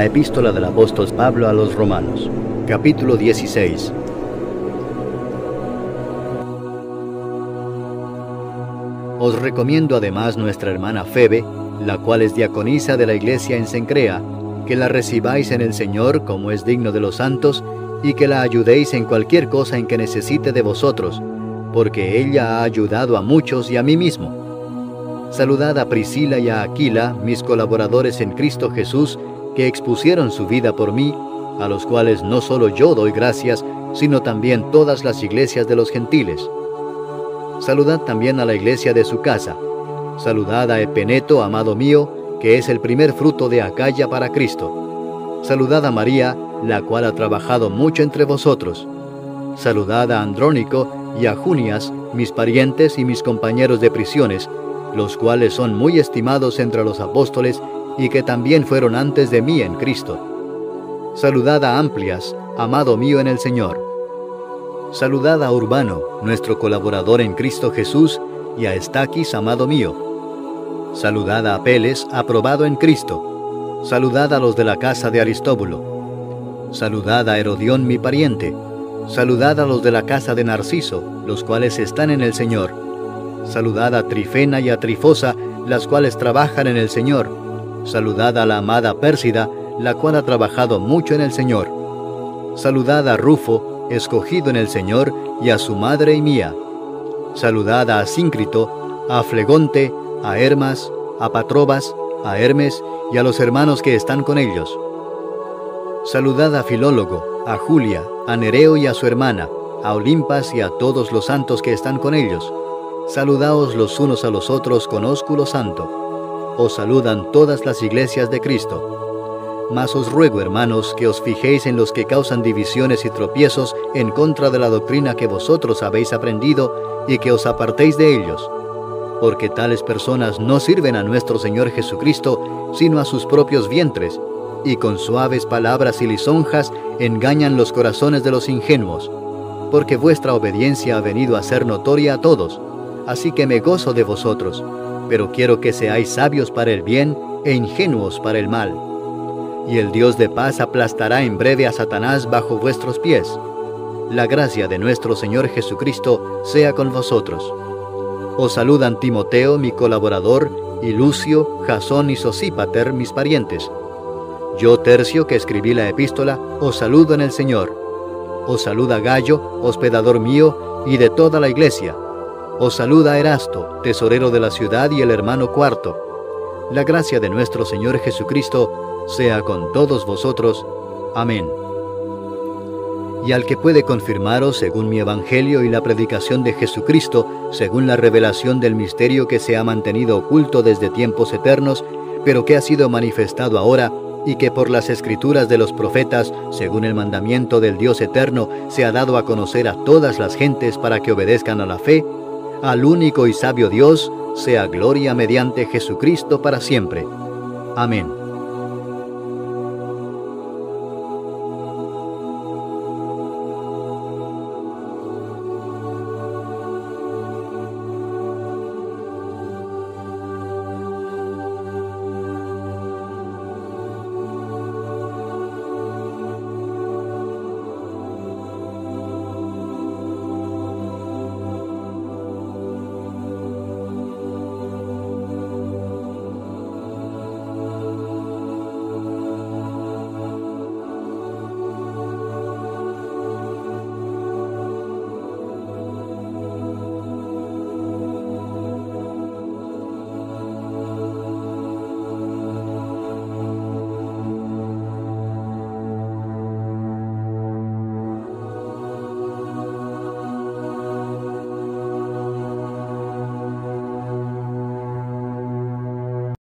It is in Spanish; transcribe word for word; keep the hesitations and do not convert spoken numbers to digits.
la epístola del apóstol Pablo a los Romanos, capítulo dieciséis. Os recomiendo además nuestra hermana Febe, la cual es diaconisa de la iglesia en Cencrea, que la recibáis en el Señor como es digno de los santos, y que la ayudéis en cualquier cosa en que necesite de vosotros, porque ella ha ayudado a muchos y a mí mismo. Saludad a Priscila y a Aquila, mis colaboradores en Cristo Jesús, que expusieron su vida por mí, a los cuales no solo yo doy gracias, sino también todas las iglesias de los gentiles. Saludad también a la iglesia de su casa. Saludad a Epeneto, amado mío, que es el primer fruto de Acaya para Cristo. Saludad a María, la cual ha trabajado mucho entre vosotros. Saludad a Andrónico y a Junias, mis parientes y mis compañeros de prisiones, los cuales son muy estimados entre los apóstoles y que también fueron antes de mí en Cristo. Saludad a Amplias, amado mío en el Señor. Saludad a Urbano, nuestro colaborador en Cristo Jesús, y a Estaquis, amado mío. Saludad a Apeles, aprobado en Cristo. Saludad a los de la casa de Aristóbulo. Saludad a Herodión, mi pariente. Saludad a los de la casa de Narciso, los cuales están en el Señor. Saludad a Trifena y a Trifosa, las cuales trabajan en el Señor. Saludad a la amada Pérsida, la cual ha trabajado mucho en el Señor. Saludad a Rufo, escogido en el Señor, y a su madre y mía. Saludad a Asíncrito, a Flegonte, a Hermas, a Patrobas, a Hermes y a los hermanos que están con ellos. Saludad a Filólogo, a Julia, a Nereo y a su hermana, a Olimpas y a todos los santos que están con ellos. Saludaos los unos a los otros con ósculo santo. Os saludan todas las iglesias de Cristo. Mas os ruego, hermanos, que os fijéis en los que causan divisiones y tropiezos en contra de la doctrina que vosotros habéis aprendido y que os apartéis de ellos. Porque tales personas no sirven a nuestro Señor Jesucristo, sino a sus propios vientres, y con suaves palabras y lisonjas engañan los corazones de los ingenuos, porque vuestra obediencia ha venido a ser notoria a todos, así que me gozo de vosotros, pero quiero que seáis sabios para el bien e ingenuos para el mal. Y el Dios de paz aplastará en breve a Satanás bajo vuestros pies. La gracia de nuestro Señor Jesucristo sea con vosotros. Os saludan Timoteo, mi colaborador, y Lucio, Jasón y Sosípater, mis parientes. Yo, Tercio, que escribí la epístola, os saludo en el Señor. Os saluda Gallo, hospedador mío, y de toda la iglesia. Os saluda Erasto, tesorero de la ciudad, y el hermano Cuarto. La gracia de nuestro Señor Jesucristo sea con todos vosotros. Amén. Y al que puede confirmaros según mi evangelio y la predicación de Jesucristo, según la revelación del misterio que se ha mantenido oculto desde tiempos eternos, pero que ha sido manifestado ahora, y que por las escrituras de los profetas, según el mandamiento del Dios eterno, se ha dado a conocer a todas las gentes para que obedezcan a la fe, al único y sabio Dios sea gloria mediante Jesucristo para siempre. Amén.